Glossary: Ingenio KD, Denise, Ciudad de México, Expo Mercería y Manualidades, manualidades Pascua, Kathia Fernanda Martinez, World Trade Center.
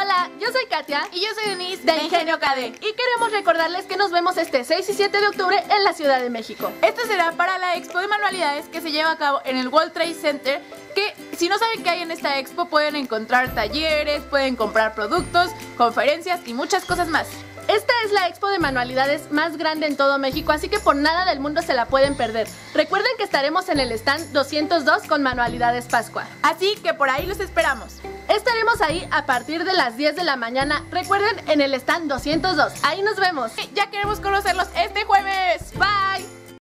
Hola, yo soy Kathia y yo soy Denise de Ingenio KD y queremos recordarles que nos vemos este 6 y 7 de octubre en la Ciudad de México. Este será para la Expo de Manualidades que se lleva a cabo en el World Trade Center, que si no saben qué hay en esta expo pueden encontrar talleres, pueden comprar productos, conferencias y muchas cosas más. Esta es la expo de manualidades más grande en todo México, así que por nada del mundo se la pueden perder. Recuerden que estaremos en el stand 202 con Manualidades Pascua, así que por ahí los esperamos. Estaremos ahí a partir de las 10 de la mañana, recuerden, en el stand 202. Ahí nos vemos. Ya queremos conocerlos este jueves. Bye.